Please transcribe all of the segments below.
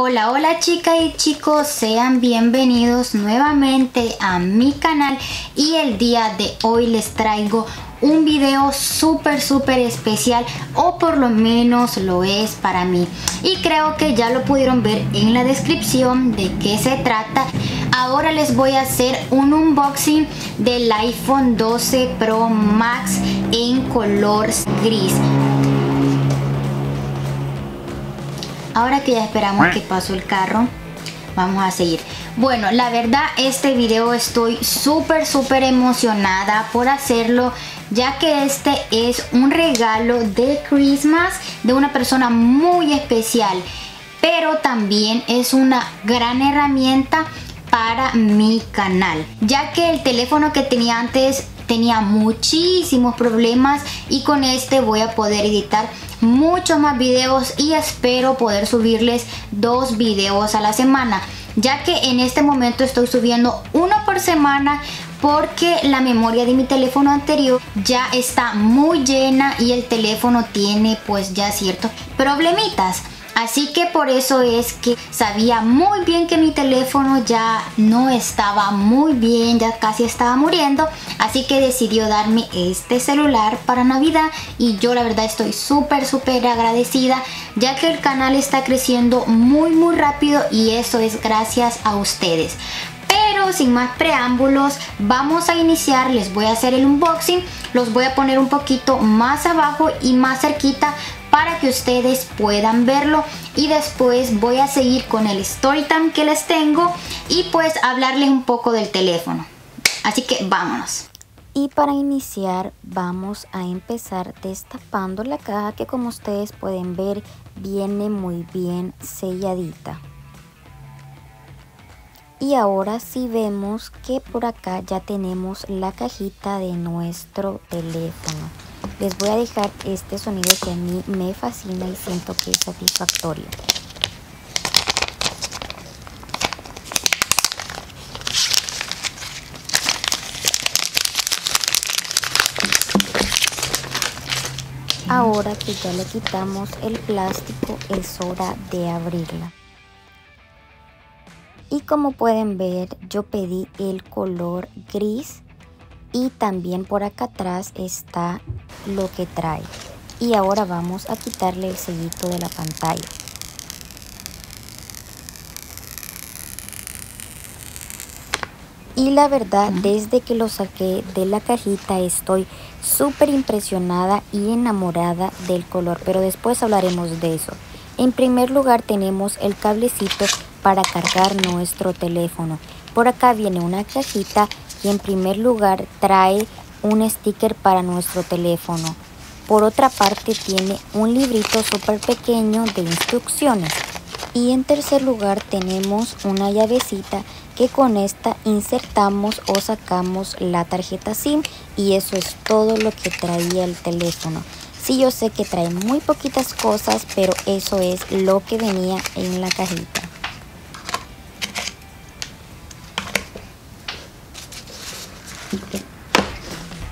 Hola, hola chicas y chicos, sean bienvenidos nuevamente a mi canal y el día de hoy les traigo un video súper especial, o por lo menos lo es para mí, y creo que ya lo pudieron ver en la descripción de qué se trata. Ahora les voy a hacer un unboxing del iPhone 12 Pro Max en color gris. Ahora que ya esperamos que pasó el carro, vamos a seguir. Bueno, la verdad este video estoy súper emocionada por hacerlo, ya que este es un regalo de Christmas de una persona muy especial, pero también es una gran herramienta para mi canal, ya que el teléfono que tenía antes tenía muchísimos problemas y con este voy a poder editar muchos más videos y espero poder subirles 2 videos a la semana, ya que en este momento estoy subiendo 1 por semana porque la memoria de mi teléfono anterior ya está muy llena y el teléfono tiene pues ya ciertos problemitas. Así que por eso es que sabía muy bien que mi teléfono ya no estaba muy bien, ya casi estaba muriendo. Así que decidió darme este celular para Navidad y yo la verdad estoy súper agradecida, ya que el canal está creciendo muy rápido y eso es gracias a ustedes. Pero sin más preámbulos, vamos a iniciar. Les voy a hacer el unboxing, los voy a poner un poquito más abajo y más cerquita para que ustedes puedan verlo, y después voy a seguir con el story time que les tengo y pues hablarles un poco del teléfono. Así que vámonos. Y para iniciar vamos a empezar destapando la caja, que como ustedes pueden ver viene muy bien selladita. Y ahora sí vemos que por acá ya tenemos la cajita de nuestro teléfono. Les voy a dejar este sonido que a mí me fascina y siento que es satisfactorio. Ahora que ya le quitamos el plástico, es hora de abrirla. Y como pueden ver, yo pedí el color gris. Y también por acá atrás está lo que trae. Y ahora vamos a quitarle el sellito de la pantalla. Y la verdad, desde que lo saqué de la cajita estoy súper impresionada y enamorada del color, pero después hablaremos de eso. En primer lugar tenemos el cablecito para cargar nuestro teléfono. Por acá viene una cajita y en primer lugar trae un sticker para nuestro teléfono. Por otra parte tiene un librito súper pequeño de instrucciones. Y en tercer lugar tenemos una llavecita que con esta insertamos o sacamos la tarjeta SIM, y eso es todo lo que traía el teléfono. Sí, yo sé que trae muy poquitas cosas, pero eso es lo que venía en la cajita.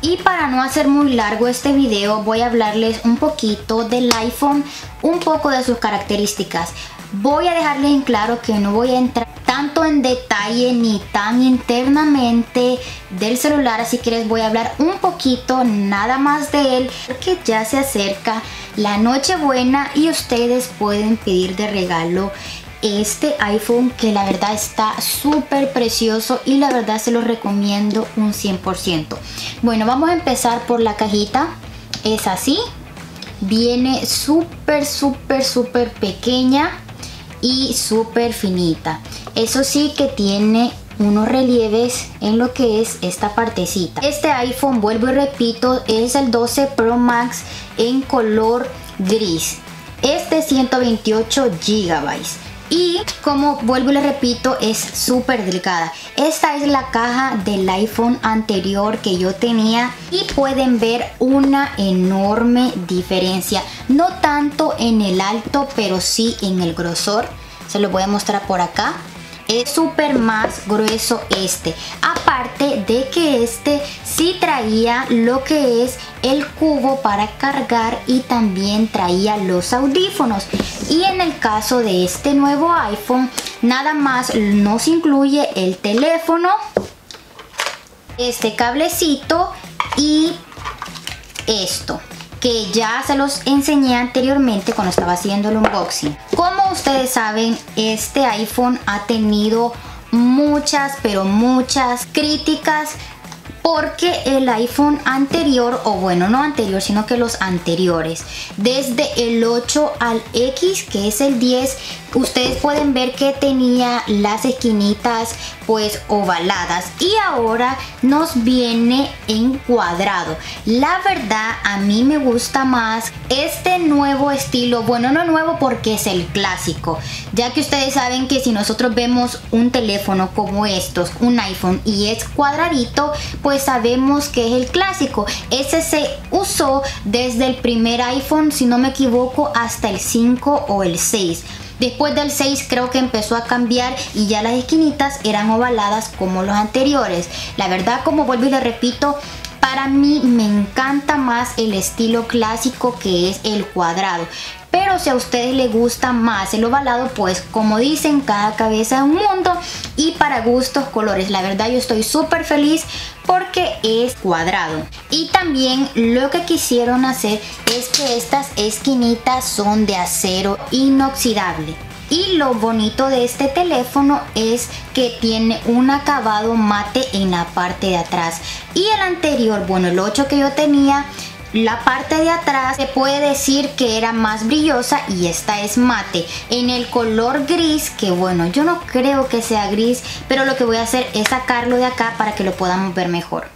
Y para no hacer muy largo este video, voy a hablarles un poquito del iPhone, un poco de sus características. Voy a dejarles en claro que no voy a entrar tanto en detalle ni tan internamente del celular, así que les voy a hablar un poquito nada más de él, porque ya se acerca la Nochebuena y ustedes pueden pedir de regalo este iPhone, que la verdad está súper precioso y la verdad se lo recomiendo un 100%. Bueno, vamos a empezar por la cajita. Es así, viene súper pequeña y súper finita. Eso sí que tiene unos relieves en lo que es esta partecita. Este iPhone, vuelvo y repito, es el 12 Pro Max en color gris. Este 128 GB. Y como vuelvo y les repito, es súper delgada. Esta es la caja del iPhone anterior que yo tenía y pueden ver una enorme diferencia. No tanto en el alto, pero sí en el grosor. Se lo voy a mostrar por acá. es súper más grueso este, aparte de que este sí traía lo que es el cubo para cargar y también traía los audífonos. Y en el caso de este nuevo iPhone, nada más nos incluye el teléfono, este cablecito y esto, que ya se los enseñé anteriormente cuando estaba haciendo el unboxing. Como ustedes saben, este iPhone ha tenido muchas, pero muchas críticas, porque el iPhone anterior, o bueno, no anterior, sino que los anteriores, desde el 8 al X, que es el 10, ustedes pueden ver que tenía las esquinitas pues ovaladas, y ahora nos viene en cuadrado. La verdad, a mí me gusta más este nuevo estilo, bueno, no nuevo porque es el clásico, ya que ustedes saben que si nosotros vemos un teléfono como estos, un iPhone, y es cuadradito, pues sabemos que es el clásico. Ese se usó desde el primer iPhone, si no me equivoco, hasta el 5 o el 6. Después del 6 creo que empezó a cambiar y ya las esquinitas eran ovaladas como los anteriores. La verdad, como vuelvo y le repito, para mí me encanta más el estilo clásico, que es el cuadrado. Pero si a ustedes les gusta más el ovalado, pues como dicen, cada cabeza es un mundo y para gustos colores. La verdad, yo estoy súper feliz porque es cuadrado. Y también lo que quisieron hacer es que estas esquinitas son de acero inoxidable. Y lo bonito de este teléfono es que tiene un acabado mate en la parte de atrás. Y el anterior, bueno, el 8 que yo tenía, la parte de atrás se puede decir que era más brillosa y esta es mate en el color gris, que bueno, yo no creo que sea gris, pero lo que voy a hacer es sacarlo de acá para que lo podamos ver mejor.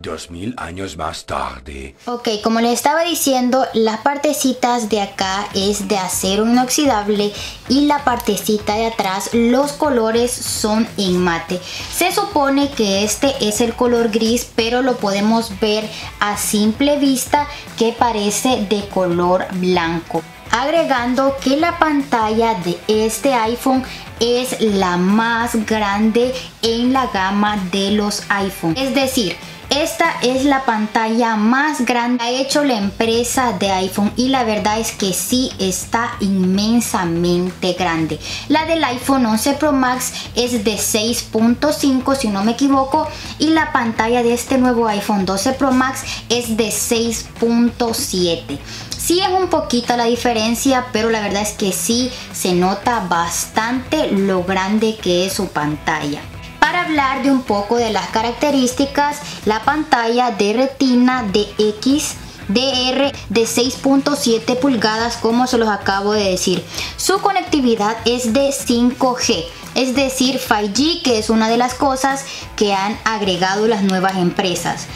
2000 años más tarde. Ok, como les estaba diciendo, las partecitas de acá es de acero inoxidable y la partecita de atrás, los colores son en mate. Se supone que este es el color gris, pero lo podemos ver a simple vista que parece de color blanco. Agregando que la pantalla de este iPhone es la más grande en la gama de los iPhone. Es decir, esta es la pantalla más grande que ha hecho la empresa de iPhone, y la verdad es que sí está inmensamente grande. La del iPhone 11 Pro Max es de 6.5, si no me equivoco, y la pantalla de este nuevo iPhone 12 Pro Max es de 6.7. Sí es un poquito la diferencia, pero la verdad es que sí se nota bastante lo grande que es su pantalla. Para hablar de un poco de las características, la pantalla de retina de XDR de 6.7 pulgadas, como se los acabo de decir. Su conectividad es de 5G, es decir 5G, que es una de las cosas que han agregado las nuevas empresas.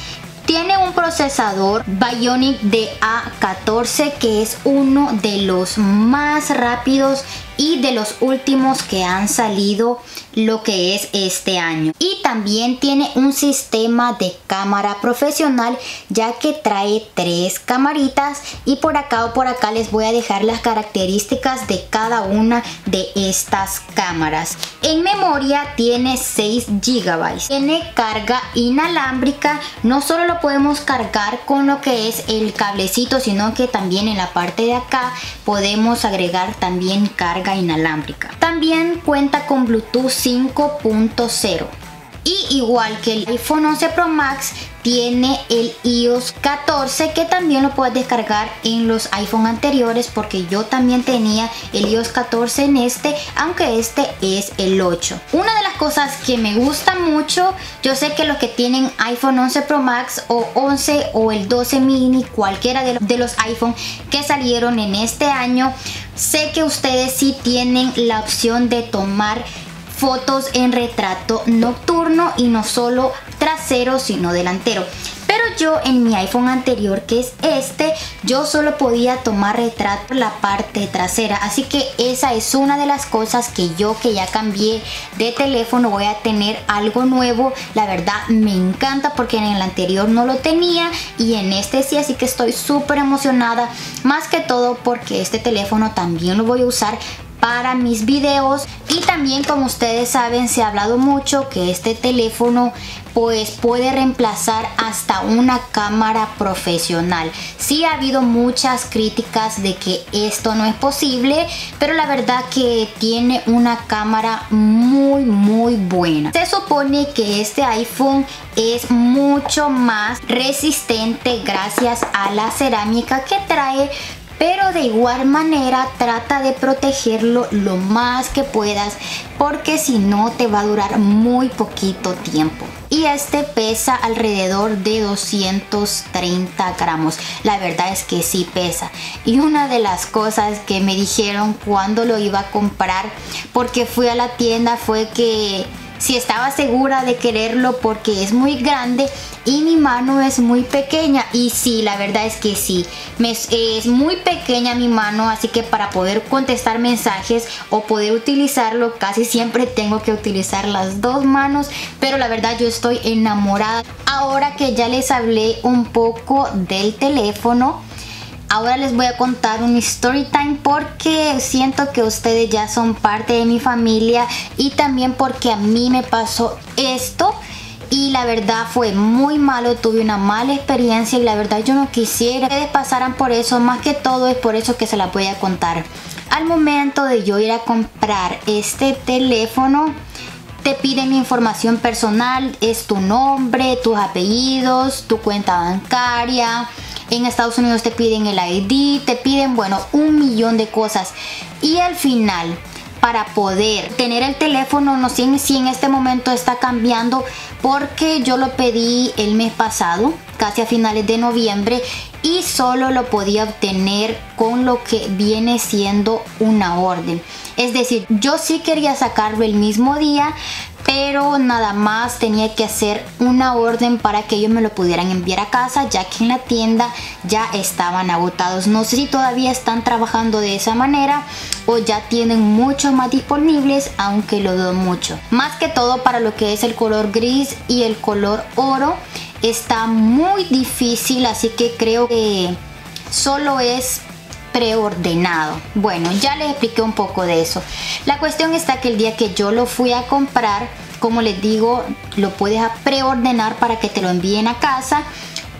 Tiene un procesador Bionic de A14, que es uno de los más rápidos y de los últimos que han salido lo que es este año. Y también tiene un sistema de cámara profesional, ya que trae 3 camaritas, y por acá o por acá les voy a dejar las características de cada una de estas cámaras. En memoria tiene 6 GB, tiene carga inalámbrica, no solo lo podemos cargar con lo que es el cablecito, sino que también en la parte de acá podemos agregar también carga inalámbrica. También cuenta con Bluetooth 5.0, y igual que el iPhone 11 Pro Max tiene el iOS 14, que también lo puedes descargar en los iPhone anteriores, porque yo también tenía el iOS 14 en este, aunque este es el 8. Una de las cosas que me gusta mucho, yo sé que los que tienen iPhone 11 Pro Max o 11 o el 12 mini, cualquiera de los iPhone que salieron en este año, sé que ustedes sí tienen la opción de tomar fotos en retrato nocturno, y no solo trasero sino delantero. Pero yo en mi iPhone anterior, que es este, yo solo podía tomar retrato por la parte trasera, así que esa es una de las cosas que yo, que ya cambié de teléfono, voy a tener algo nuevo. La verdad me encanta, porque en el anterior no lo tenía y en este sí, así que estoy súper emocionada, más que todo porque este teléfono también lo voy a usar para mis videos. Y también, como ustedes saben, se ha hablado mucho que este teléfono pues puede reemplazar hasta una cámara profesional. Sí ha habido muchas críticas de que esto no es posible, pero la verdad que tiene una cámara muy muy buena. Se supone que este iPhone es mucho más resistente gracias a la cerámica que trae, pero de igual manera trata de protegerlo lo más que puedas, porque si no te va a durar muy poquito tiempo. Y este pesa alrededor de 230 gramos. La verdad es que sí pesa. Y una de las cosas que me dijeron cuando lo iba a comprar, porque fui a la tienda, fue que si estaba segura de quererlo porque es muy grande y mi mano es muy pequeña. Y sí, la verdad es que sí, es muy pequeña mi mano, así que para poder contestar mensajes o poder utilizarlo casi siempre tengo que utilizar las dos manos, pero la verdad yo estoy enamorada. Ahora que ya les hablé un poco del teléfono, ahora les voy a contar un story time, porque siento que ustedes ya son parte de mi familia y también porque a mí me pasó esto y la verdad fue muy malo, tuve una mala experiencia y la verdad yo no quisiera que ustedes pasaran por eso. Más que todo es por eso que se la voy a contar. Al momento de yo ir a comprar este teléfono, te piden información personal, es tu nombre, tus apellidos, tu cuenta bancaria. En Estados Unidos te piden el ID, te piden, bueno, un millón de cosas. Y al final, para poder tener el teléfono, no sé si en este momento está cambiando, porque yo lo pedí el mes pasado, casi a finales de noviembre, y solo lo podía obtener con lo que viene siendo una orden. Es decir, yo sí quería sacarlo el mismo día, pero nada más tenía que hacer una orden para que ellos me lo pudieran enviar a casa, ya que en la tienda ya estaban agotados. No sé si todavía están trabajando de esa manera o ya tienen muchos más disponibles, aunque lo dudo mucho. Más que todo para lo que es el color gris y el color oro está muy difícil, así que creo que solo es preordenado. Bueno, ya les expliqué un poco de eso. La cuestión está que el día que yo lo fui a comprar, como les digo, lo puedes preordenar para que te lo envíen a casa,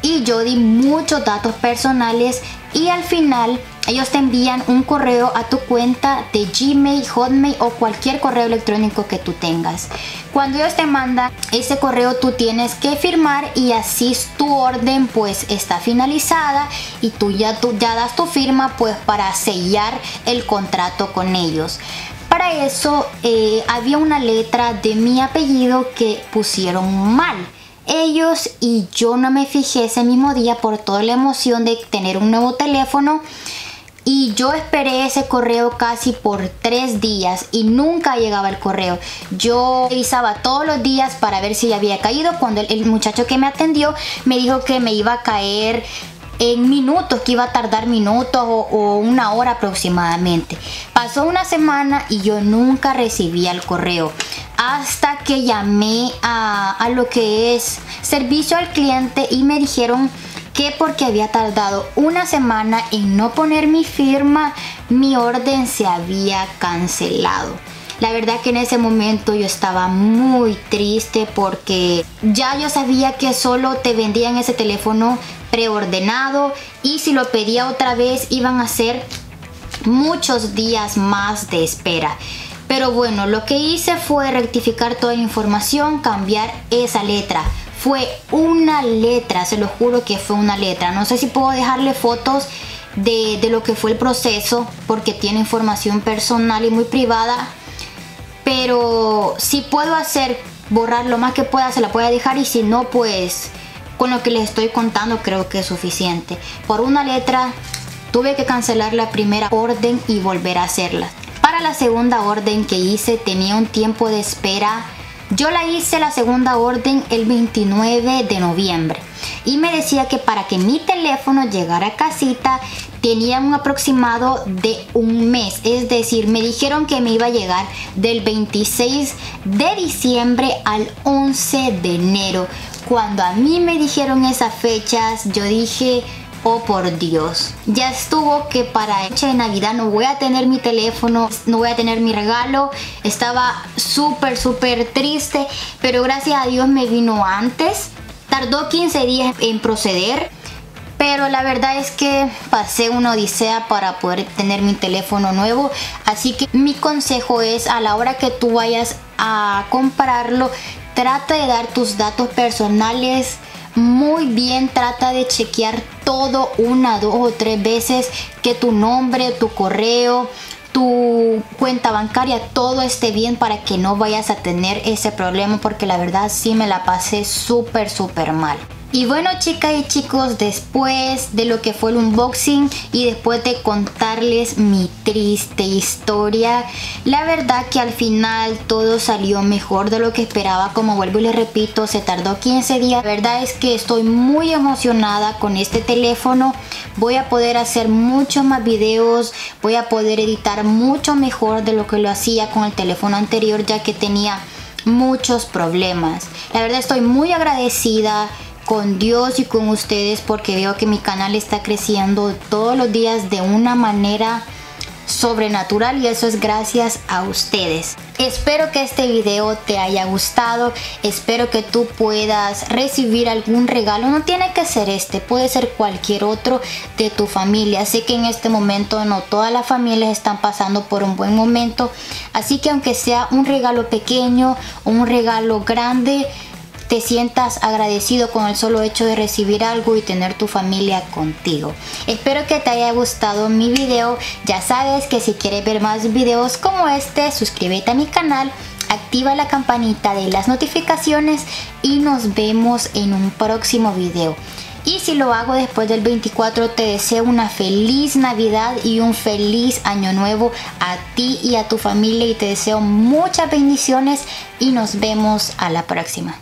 y yo di muchos datos personales y al final ellos te envían un correo a tu cuenta de Gmail, Hotmail o cualquier correo electrónico que tú tengas. Cuando ellos te mandan ese correo, tú tienes que firmar y así tu orden pues está finalizada y tú ya das tu firma pues para sellar el contrato con ellos. Para eso había una letra de mi apellido que pusieron mal ellos y yo no me fijé ese mismo día por toda la emoción de tener un nuevo teléfono. Y yo esperé ese correo casi por 3 días y nunca llegaba el correo. Yo revisaba todos los días para ver si ya había caído. Cuando el muchacho que me atendió me dijo que me iba a caer en minutos, que iba a tardar minutos o una hora aproximadamente. Pasó una semana y yo nunca recibía el correo, hasta que llamé a lo que es servicio al cliente y me dijeron que porque había tardado una semana en no poner mi firma, mi orden se había cancelado. La verdad que en ese momento yo estaba muy triste, porque ya yo sabía que solo te vendían ese teléfono preordenado y si lo pedía otra vez iban a ser muchos días más de espera. Pero bueno, lo que hice fue rectificar toda la información, cambiar esa letra. Fue una letra, se lo juro que fue una letra. No sé si puedo dejarle fotos de lo que fue el proceso, porque tiene información personal y muy privada. Pero si puedo hacer, borrar lo más que pueda, se la puedo dejar, y si no, pues con lo que les estoy contando creo que es suficiente. Por una letra tuve que cancelar la primera orden y volver a hacerla. Para la segunda orden que hice tenía un tiempo de espera. Yo la hice la segunda orden el 29 de noviembre y me decía que para que mi teléfono llegara a casita tenía un aproximado de un mes. Es decir, me dijeron que me iba a llegar del 26 de diciembre al 11 de enero. Cuando a mí me dijeron esas fechas, yo dije, Oh, por Dios. Ya estuvo que para noche de Navidad no voy a tener mi teléfono, no voy a tener mi regalo. Estaba súper triste, pero gracias a Dios me vino antes. Tardó 15 días en proceder, pero la verdad es que pasé una odisea para poder tener mi teléfono nuevo. Así que mi consejo es, a la hora que tú vayas a comprarlo, trata de dar tus datos personales muy bien, trata de chequear todo una, dos o tres veces, que tu nombre, tu correo, tu cuenta bancaria, todo esté bien para que no vayas a tener ese problema, porque la verdad sí me la pasé súper mal. Y bueno, chicas y chicos, después de lo que fue el unboxing y después de contarles mi triste historia, la verdad que al final todo salió mejor de lo que esperaba. Como vuelvo y les repito, se tardó 15 días. La verdad es que estoy muy emocionada con este teléfono. Voy a poder hacer muchos más videos, voy a poder editar mucho mejor de lo que lo hacía con el teléfono anterior, ya que tenía muchos problemas. La verdad estoy muy agradecida con Dios y con ustedes, porque veo que mi canal está creciendo todos los días de una manera sobrenatural, y eso es gracias a ustedes. Espero que este video te haya gustado, espero que tú puedas recibir algún regalo. No tiene que ser este, puede ser cualquier otro de tu familia. Sé que en este momento no todas las familias están pasando por un buen momento, así que aunque sea un regalo pequeño o un regalo grande, te sientas agradecido con el solo hecho de recibir algo y tener tu familia contigo. Espero que te haya gustado mi video. Ya sabes que si quieres ver más videos como este, suscríbete a mi canal, activa la campanita de las notificaciones y nos vemos en un próximo video. Y si lo hago después del 24, te deseo una feliz Navidad y un feliz año nuevo a ti y a tu familia, y te deseo muchas bendiciones y nos vemos a la próxima.